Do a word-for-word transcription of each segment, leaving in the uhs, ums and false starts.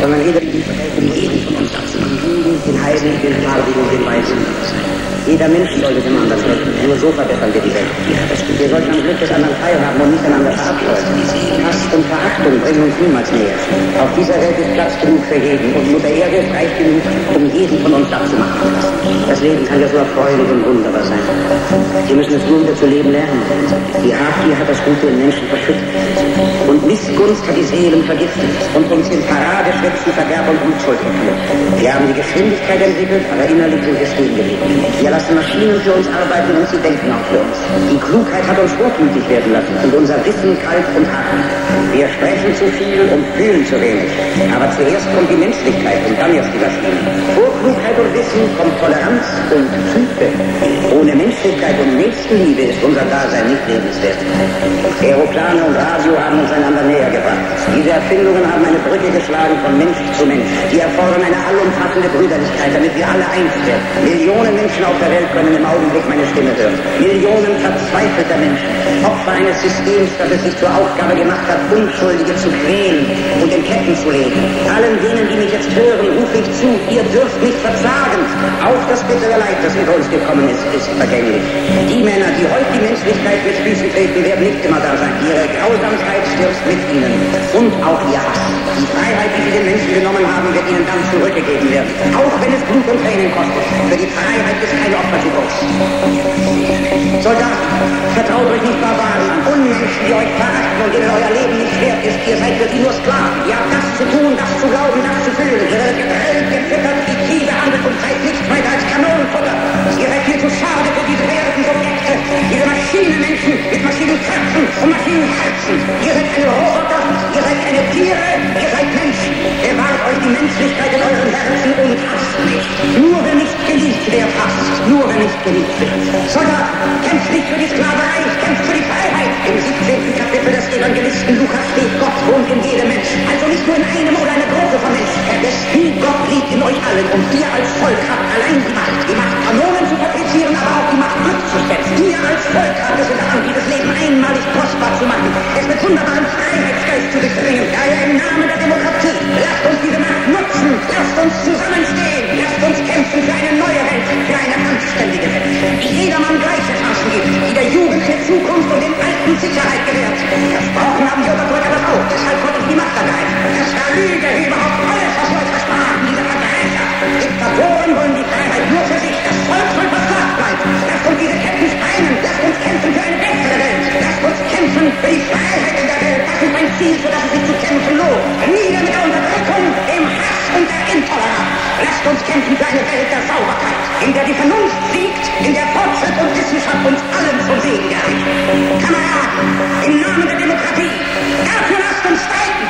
Sondern jeder, um jeden von uns abzumachen, den Heiligen, den Farbigen, den Weißen. Jeder Mensch sollte dem anderen helfen. Nur so verbessern wir die Welt. Wir sollten am Glück des anderen teilhaben und miteinander verabscheuen. Hass und Verachtung bringen uns niemals näher. Auf dieser Welt ist Platz genug für jeden und Mutter Erde ist reich genug, um jeden von uns satt zu machen. Das Leben kann ja so erfreulich und wunderbar sein. Wir müssen es nun wieder zu leben lernen. Die Habgier hat das Gute im Menschen verschüttet. Und Missgunst hat die Seelen vergiftet und uns in Paradeschwätzen, Verderb und Unschuld geführt. Wir haben die Geschwindigkeit entwickelt, aber innerlich sind wir stehen geblieben. Wir lassen Maschinen für uns arbeiten und sie denken auch für uns. Die Klugheit hat uns hochmütig werden lassen und unser Wissen kalt und hart. Wir sprechen zu viel und fühlen zu wenig. Aber zuerst kommt die Menschlichkeit und dann erst die Maschinen. Vor Klugheit und Wissen kommt Toleranz und Güte. Ohne Menschlichkeit und Nächstenliebe ist unser Dasein nicht lebenswert. Aeroplane und Radio haben uns einander näher gebracht. Diese Erfindungen haben eine Brücke geschlagen von Mensch zu Mensch. Die erfordern eine allumfassende Brüderlichkeit, damit wir alle eins werden. Millionen Menschen auf der Welt können im Augenblick meine Stimme hören. Millionen verzweifelter Menschen, Opfer eines Systems, das es sich zur Aufgabe gemacht hat, Unschuldige zu quälen und in Ketten zu legen. Allen denen, die mich jetzt hören, rufe ich zu, ihr dürft nicht verzagen. Auch das bittere Leid, das über uns gekommen ist, ist vergänglich. Die Männer, die heute die Menschlichkeit mit Füßen treten, werden nicht immer da sein. Ihre Grausamkeit stirbt mit ihnen. Und auch ihr Hass. Die Freiheit, die sie den Menschen genommen haben, wird ihnen dann zurückgegeben werden. Auch wenn es Blut und Tränen kostet. Für die Freiheit ist kein Opfer zu groß. Soldaten, vertraut euch nicht Barbaren an. Unmenschen, die euch verachten und denen euer Leben nicht wert ist. Ihr seid für die nur Sklaven. Ihr habt das zu tun, das zu glauben, das zu fühlen. Ihr werdet geprellt, gefüttert, wie Tiere handelt und seid nichts weiter als Kanonenfutter. Ihr seid viel zu schade für diese werten Subjekte, diese Maschinenmenschen mit Maschinenköpfen und Maschinenherzen. Ihr seid keine Roboter, ihr seid keine Tiere, ihr seid Menschen. Bewahrt euch die Menschlichkeit in euren Herzen und hasst nicht. Nur wer nicht geliebt wird, hasst. Nur wer nicht geliebt wird. Soldaten, kämpft nicht für die Sklaverei, kämpft für die Freiheit. Im siebzehnten Kapitel des Evangelisten Lukas steht, Gott wohnt in jedem Menschen. Also nicht nur in einem oder einer Gruppe von Menschen. Der Spiel Gott liegt in euch allen und ihr als Volk habt allein die Macht. Die Macht, Kanonen zu fabrizieren, aber auch die Macht rückzusetzen. Ihr als Volk habt es in der Hand, dieses Leben einmalig kostbar zu machen. Es mit wunderbarem Freiheitsgeist zu durchdringen. Daher im Namen der Demokratie, lasst uns diese Macht nutzen. Lasst uns zusammenstehen. Lasst uns kämpfen für eine neue Welt, für eine anständige Welt. Die jedermann gleiche Chancen gibt, die der Jugend eine Zukunft und den Alten Sicherheit gewährt. Versprochen haben die Unterdrücker das auch, deshalb wurde uns die Macht ergreift. Das war Lüge, überhaupt alles, was wir uns versprachen, diese Verbrecher. Diktatoren wollen die Freiheit nur für sich, das Volk soll versklavt bleiben. Lasst uns diese Ketten sprengen, lasst uns kämpfen für eine bessere Welt. Lasst uns kämpfen für die Freiheit in der Welt. Das ist mein Ziel, für das es sich zu kämpfen lohnt. Nieder mit der Unterdrückung, dem Hass und der Intoleranz. Lasst uns kämpfen für eine Welt der Sauberkeit, in der die Vernunft siegt, in der Fortschritt und Wissenschaft uns allen zum Segen gereicht. Kameraden, im Namen der Demokratie, dafür lasst uns streiten!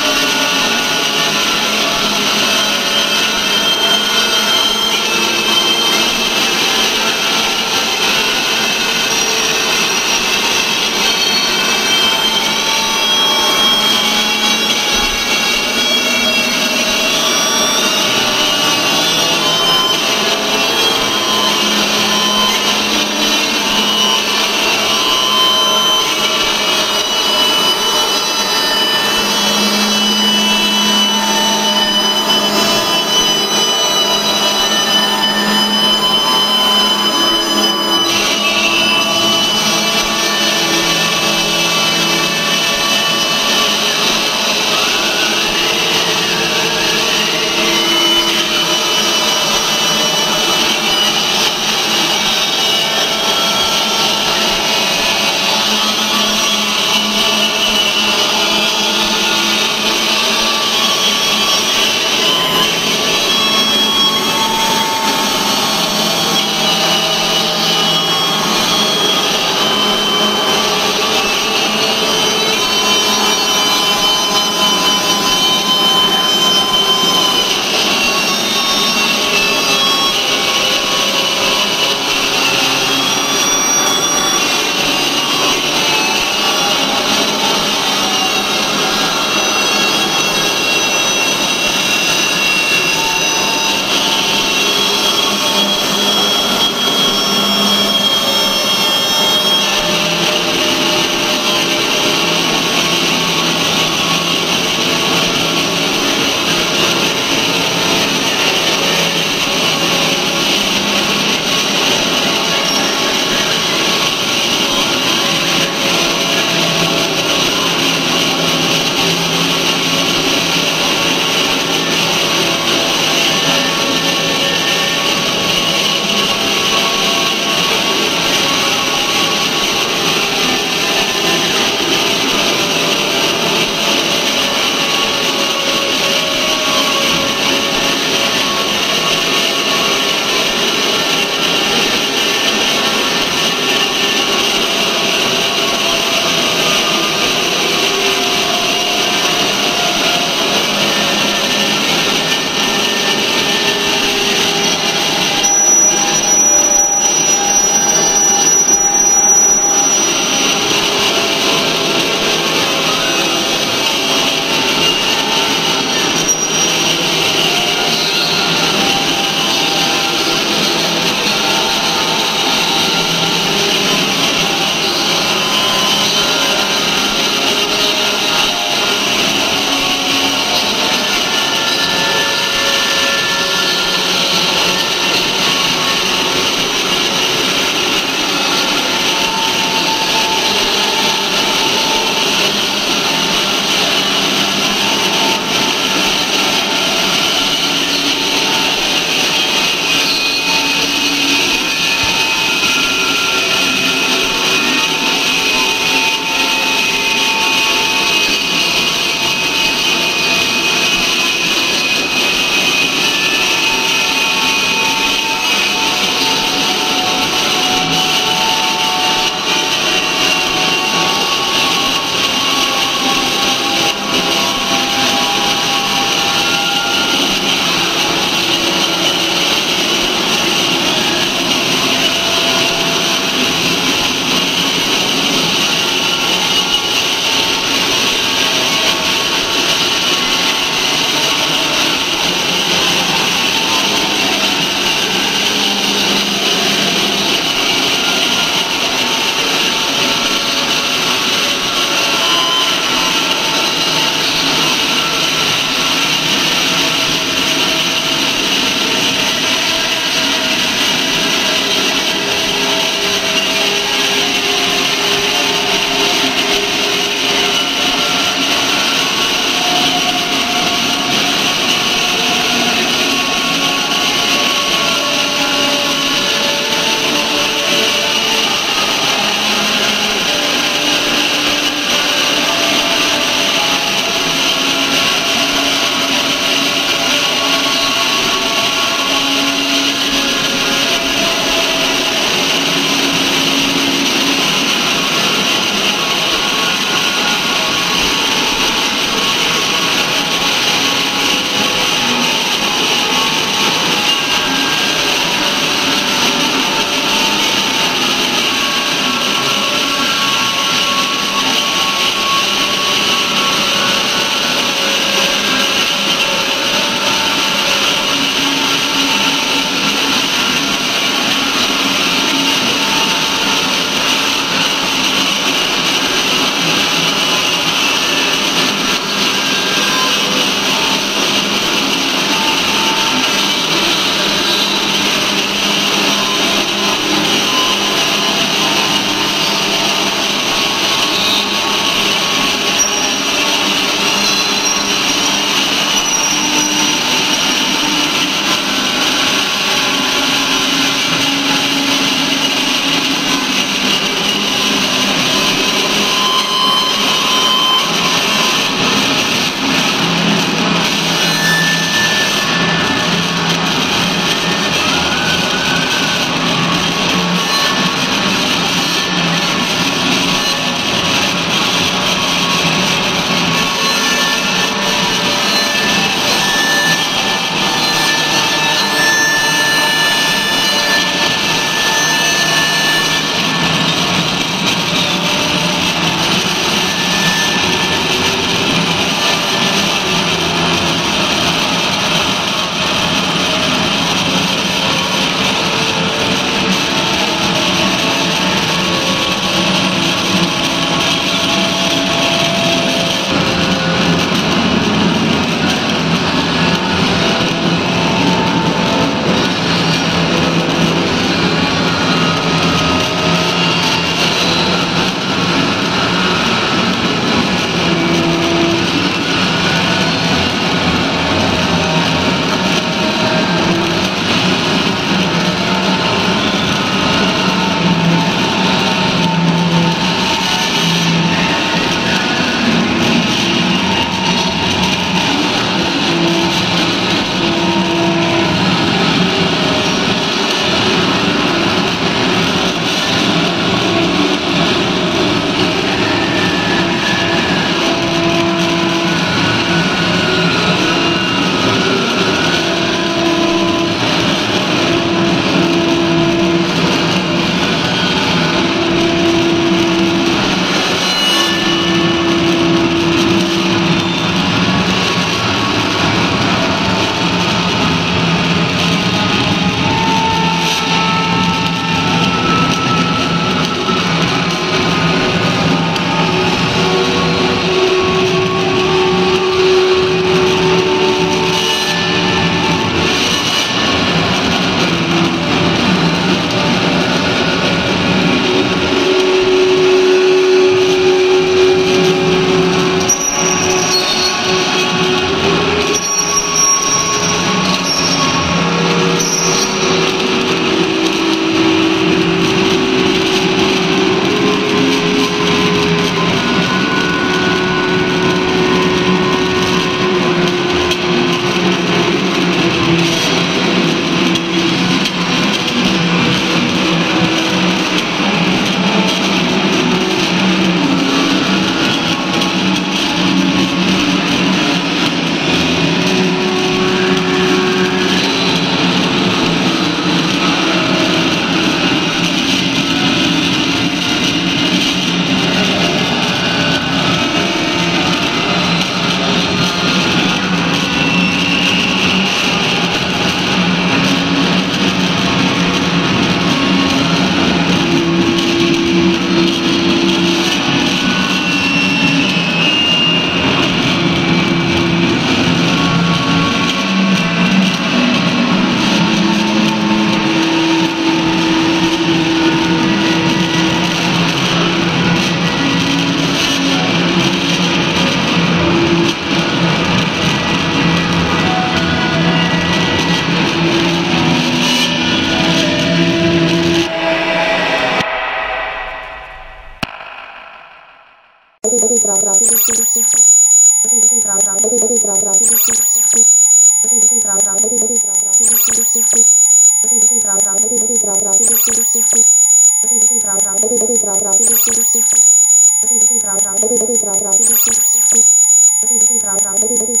Gracias.